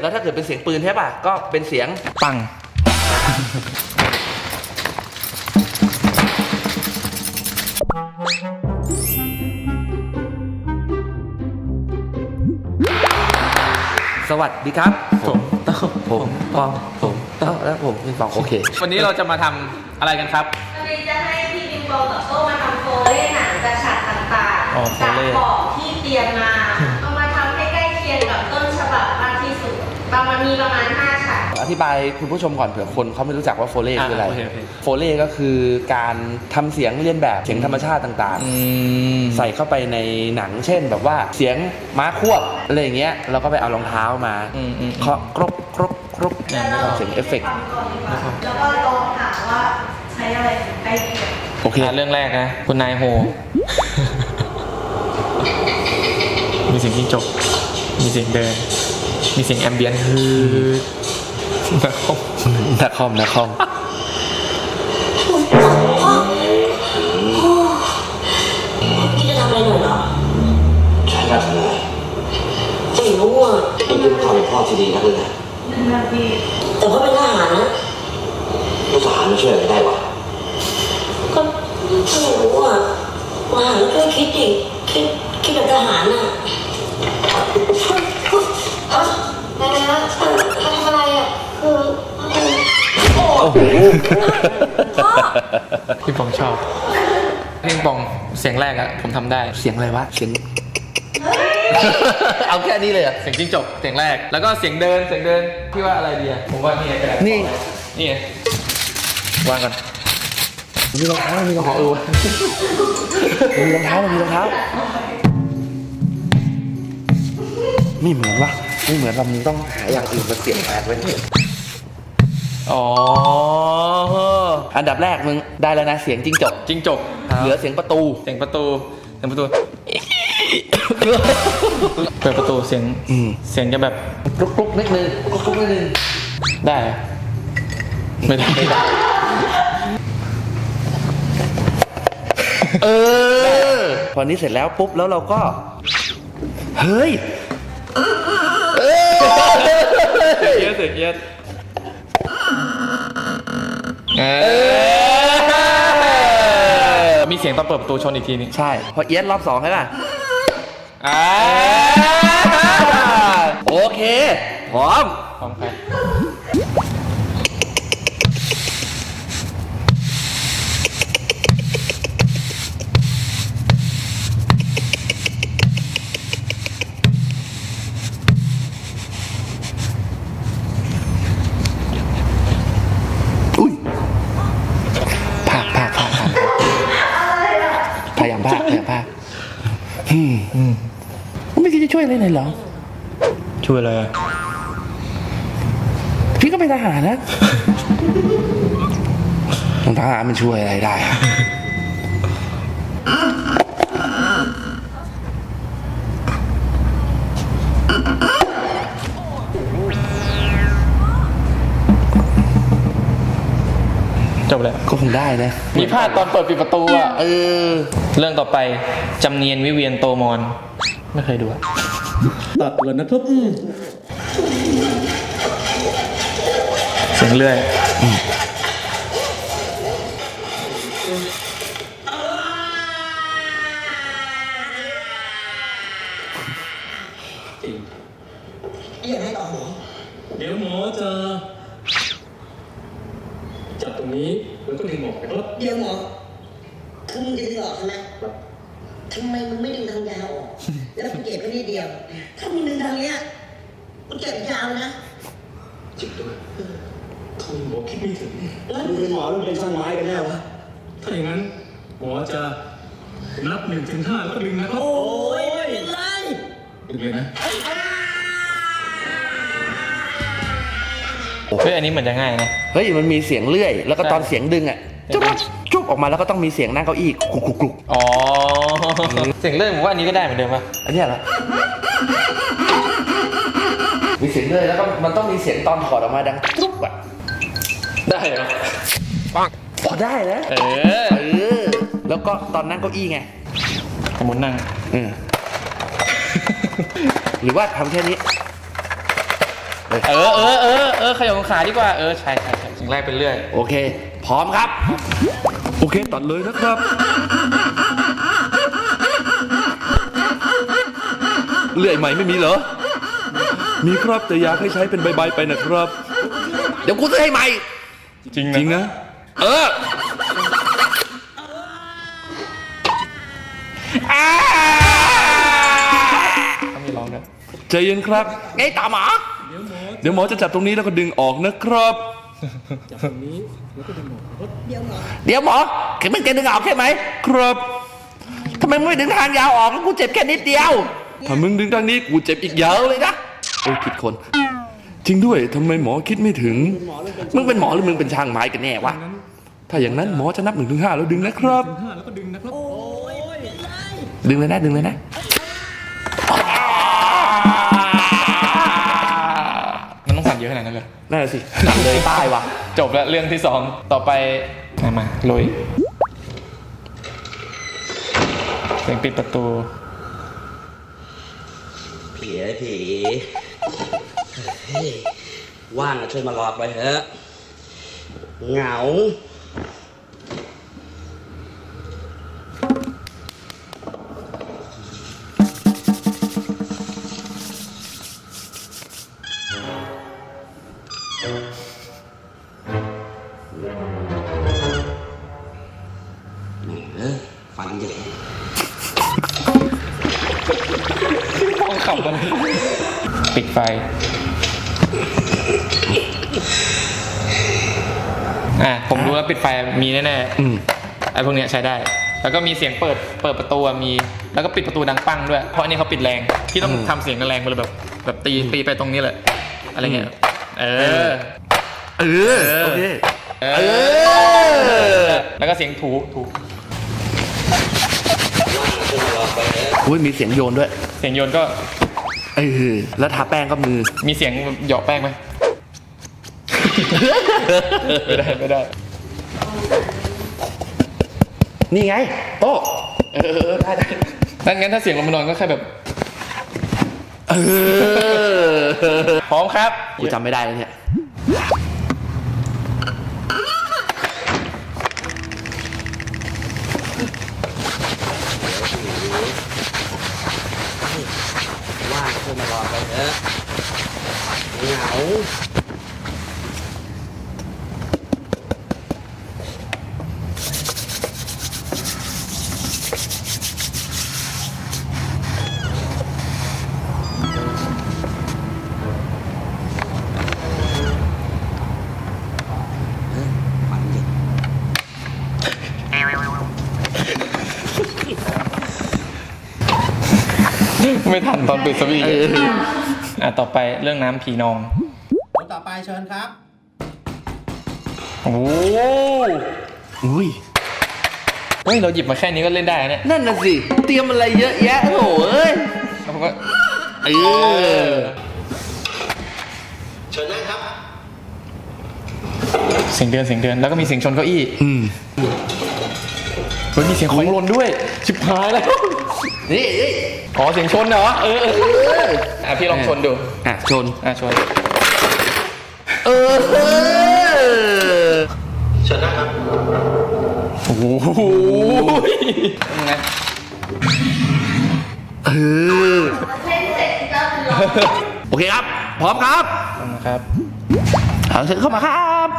แล้วถ้าเกิดเป็นเสียงปืนใช่ป่ะก็เป็นเสียงปังสวัสดีครับผมต้องแล้วผมเป็นปองโอเควันนี้เราจะมาทำอะไรกันครับวันนี้จะให้พี่ปิงปองกับโต้มาทำโฟเล่หนังจากฉากต่างๆจากของที่เตรียมมาเอามาทำให้ใกล้เคียงกับต้นฉบับมากที่สุดมันมีประมาณ5ฉากอธิบายคุณผู้ชมก่อนเผื่อคนเขาไม่รู้จักว่าโฟเล่คืออะไรโฟเล่ก็คือการทำเสียงเลียนแบบเสียงธรรมชาติต่างๆใส่เข้าไปในหนังเช่นแบบว่าเสียงม้าควบอะไรอย่างเงี้ยเราก็ไปเอารองเท้ามาเคาะครบครบครบทำเสียงเอฟเฟกต์แล้วก็ลองหาว่าใช้อะไรใกล้เคียงโอเคเรื่องแรกนะคุณนายโฮมีเสียงจิ้งจกมีเสียงเดินมีเสียงแอมเบียนคือนักคอมพี่จะทำอะไรหน่อยเหรอใช่ครับจริงรู้ว่าเป็นยุคของพ่อที่ดีนะเพื่อนแต่พ่อเป็นทหารนะลูกทหารช่วยอะไรได้วะก็ไม่รู้ว่าทหารช่วยคิดดิคิดกับทหารน่ะนะทำอะไรอ่ะคือโอ้โหพี่ปองชอบพี่ปองเสียงแรกอะผมทำได้เสียงอะไรวะเสียงเอาแค่นี้เลยอะเสียงจิ้งจกเสียงแรกแล้วก็เสียงเดินพี่ว่าอะไรดีอะผมว่านี่กระดาษนี่วางก่อนมีรองเท้ามีรองเท้าไม่เหมือนวะไม่เหมือนเราต้องหาอย่างอื่นมาเปลี่ยนแปลงไว้เนี่ยอ๋ออันดับแรกมึงได้แล้วนะเสียงจิ้งจกเหลือเสียงประตูเปิดประตูเสียงจะแบบลุกนิดนึงได้ไม่ได้พอนี้เสร็จแล้วปุ๊บแล้วเราก็เฮ้ยเสียงเย็ดมีเสียงตอนเปิดประตูชนอีกทีนึงใช่พอเอี๊ยดรอบ2ใช่ป่ะโอเคพร้อมใครไม่คิดจะช่วยอะไรหน่อยหรอช่วยอะไรพี่ก็เป็นทหารนะทหารมันช่วยอะไรได้จบแล้วก็คงได้นะมีพลาดตอนเปิดปิดประตูอ่ะเรื่องต่อไปจำเนียนวิเวียนโตมอนไม่เคยดูตัดเลยนะครับเสียงเรื่อยอย่าให้ออกหมอเดี๋ยวหมอจะจับตรงนี้แล้วก็ดึงหมอไปเดี๋ยวหมอคือมึงดึงออกใช่ไหมทำไมมึงไม่ดึงทางยาวออกแล้วมึงเก็บแค่นี้เดียวถ้ามึงดึงทางเนี้ยมึงเก็บยาวนะจิบด้วยทำหมอคิดไม่ถึงมึงเป็นหมอหรือเป็นช่างไม้กันแน่วะถ้าอย่างนั้นหมอจะนับ1 ถึง 5แล้วก็ดึงนะครับโอ้ยไม่เป็นไรดึงเลยนะเฮ้ยอันนี้เหมือนจะง่ายนะเฮ้ยมันมีเสียงเลื่อยแล้วก็ตอนเสียงดึงอ่ะจุ๊บออกมาแล้วก็ต้องมีเสียงนั่งเก้าอี้กรุกๆอ๋อเสียงเลื่อยผมว่าอันนี้ก็ได้เหมือนเดิมป่ะอันนี้อะไรมีเสียงเลื่อยแล้วก็มันต้องมีเสียงตอนถอดออกมาดังจุ๊บอ่ะได้เหรอปังพอได้นะแล้วก็ตอนนั่งเก้าอี้ไงสมมตินั่ง หรือว่าทำแค่นี้ขยับขาดีกว่าใช่สิ่งแรกเป็นเรื่อยโอเคพร้อมครับโอเคตัดเลยนะครับเลื่อยใหม่ไม่มีเหรอมีครับแต่อยากให้ใช้เป็นใบๆไปนะครับเดี๋ยวกูซื้อให้ใหม่จริงนะต้องมีร้องนะใจเย็นครับไอ้ตาหมาเดี๋ยวหมอจะจับตรงนี้แล้วก็ดึงออกนะครับจับตรงนี้แล้วก็ดึงออกเดี๋ยวหมอเข็มมันแกดึงออกใช่ไหมครับทำไมไม่ดึงทางยาวออกแล้วกูเจ็บแค่นิดเดียวถ้ามึงดึงทางนี้กูเจ็บอีกเยอะเลยนะโอ้ผิดคนจริงด้วยทำไมหมอคิดไม่ถึงมึงเป็นหมอหรือมึงเป็นช่างไม้กันแน่วะถ้าอย่างนั้นหมอจะนับ 1-5 แล้วดึงนะครับแล้วก็ดึงนะครับโอ้ยดึงเลยนะมันต้องสั่นเยอะขนาดนั้นเลยน่าสิสั่นเลยตายวะจบแล้วเรื่องที่สองต่อไปมาลุยเสียงปิดประตูผีว่างช่วยมาหลอกไปเถอะเหงาฟันใหญ่ต้องขับมันปิดไฟผมรู้แล้วปิดไฟมีแน่ๆไอ้พวกเนี้ยใช้ได้แล้วก็มีเสียงเปิดประตูมีแล้วก็ปิดประตูดังปังด้วยเพราะอันนี้เขาปิดแรงที่ต้องทำเสียงแรงไปเลยแบบตีไปตรงนี้แหละอะไรเงี้ยโอเคแล้วก็เสียงถูอุ้ยมีเสียงโยนด้วยเสียงโยนก็แล้วทาแป้งก็มีเสียงหยอกแป้งไหมไม่ได้นี่ไงโต๊ะได้นั่นงั้นถ้าเสียงลมนอนก็แค่แบบพร้อมครับกูจำไม่ได้เลยเนี่ยไม่ทันตอนปิดสวีต่อไปเรื่องน้ำผีนองคนต่อไปเชิญครับโอ้ยเราหยิบมาแค่นี้ก็เล่นได้เนี่ยนั่นน่ะสิเตรียมอะไรเยอะแยะโอ้โหแล้วผมก็เชิญได้ครับเสียงเดือนแล้วก็มีเสียงชนเก้าอี้มันมีเสียงของลนด้วยชิบหายแล้วนี่ขอเสียงชนเหรอพี่ลองชนดูชนชนนะครับโอ้โหยังไงโอเคครับพร้อมครับเอาเสียงเข้ามาครับ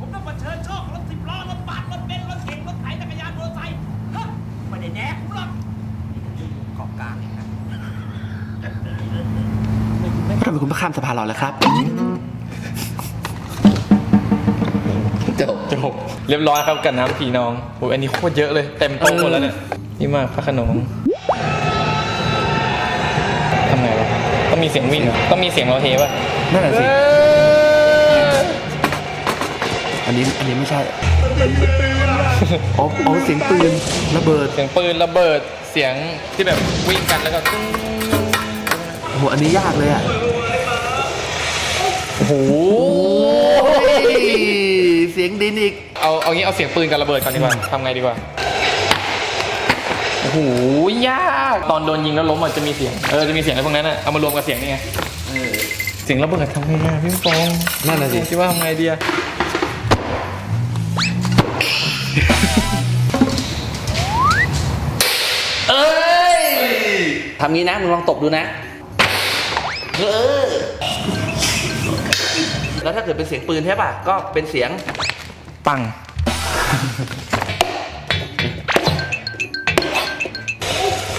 ผมต้องมาเชิญโชครถสิบล้อรถบัสรถเบนซ์รถเก๋งรถไถจักรยานมอเตอร์ไซค์ไม่ได้แย่ผมหรอกขอบกลางเลยครับทำไมคุณมาข้ามสะพานเราเลยครับจบเรียบร้อยครับกับน้ำผีนองโอ้ยอันนี้โคตรเยอะเลยเต็มโต๊ะหมดแล้วเนี่ยนี่มากพระขนมทำไงวะต้องมีเสียงวิ่งต้องมีเสียงรอเทปะนั่นแหละสิ อันนี้ไม่ใช่อ๋อเสียงปืนระเบิดเสียงปืนระเบิดเสียงที่แบบวิ่งกันแล้วก็โอ้โหอันนี้ยากเลยอ่ะโอ้โหเสียงดินอีกเอางี้เอาเสียงปืนกับระเบิดก่อนดีกว่าทำไงดีกว่าโอ้โหยากตอนโดนยิงแล้วล้มอ่ะจะมีเสียงจะมีเสียงอะไรพวกนั้นอ่ะเอามารวมกับเสียงนี่ไงเสียงระเบิดทำไงอ่ะพี่ฟองนั่นน่ะสิคิดว่าทำไงดีอ่ะทำงี้นะมึงลองตบดูนะแล้วถ้าเกิดเป็นเสียงปืนใช่ป่ะก็เป็นเสียงปัง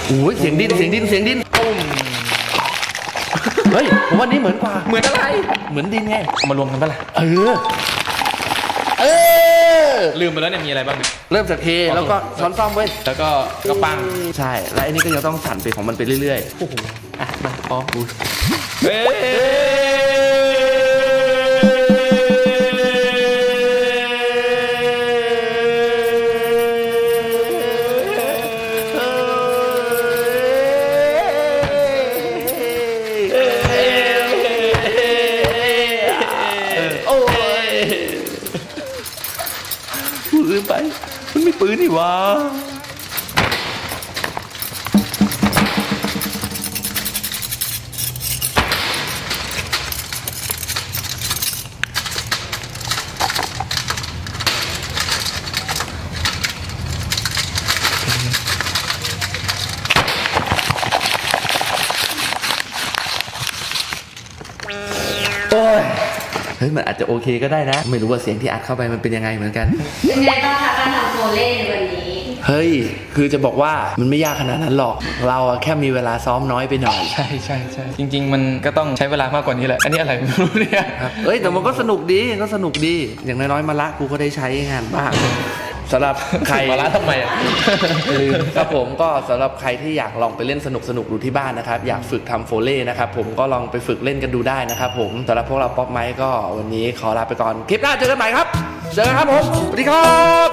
โอ้ยเสียงดิ้นเสียงดิ้นเสียงดิ้นเฮ้ยผมว่านี้เหมือนกว่าเหมือนอะไรเหมือนดินไงมารวมกันป่ะล่ะลืมไปแล้วเนี่ยมีอะไรบ้างเริ่มจากเทแล้วก็ช้อนซ่อมเว้ยแล้วก็กระปังใช่แล้วอันนี้ก็จะต้องสั่นไปของมันไปเรื่อยๆโอ้โหอ่ะมาพอดูเฮ้มันไม่ปืนนี่วะโอ้ยเฮ้ยมันอาจจะโอเคก็ได้นะไม่รู้ว่าเสียงที่อัดเข้าไปมันเป็นยังไงเหมือนกันเป็นไงบ้างคะการทำโซเล่ในวันนี้เฮ้ยคือจะบอกว่ามันไม่ยากขนาดนั้นหรอกเราแค่มีเวลาซ้อมน้อยไปหน่อยใช่ใช่ใช่จริงๆมันก็ต้องใช้เวลามากกว่านี้แหละอันนี้อะไรไม่รู้เนี่ยครับเฮ้ยแต่มันก็สนุกดีก็สนุกดีอย่างน้อยๆมาละกูก็ได้ใช้งานบ้างสำหรับใครมาละทำไมอ่ะครับผมก็สำหรับใครที่อยากลองไปเล่นสนุกดูที่บ้านนะครับอยากฝึกทำโฟเล่นะครับผมก็ลองไปฝึกเล่นกันดูได้นะครับผมสำหรับพวกเราป๊อปไมค์ก็วันนี้ขอลาไปก่อนคลิปหน้าเจอกันใหม่ครับเจอกันครับผมสวัสดีครับ